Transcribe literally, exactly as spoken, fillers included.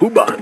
Uban. Ah!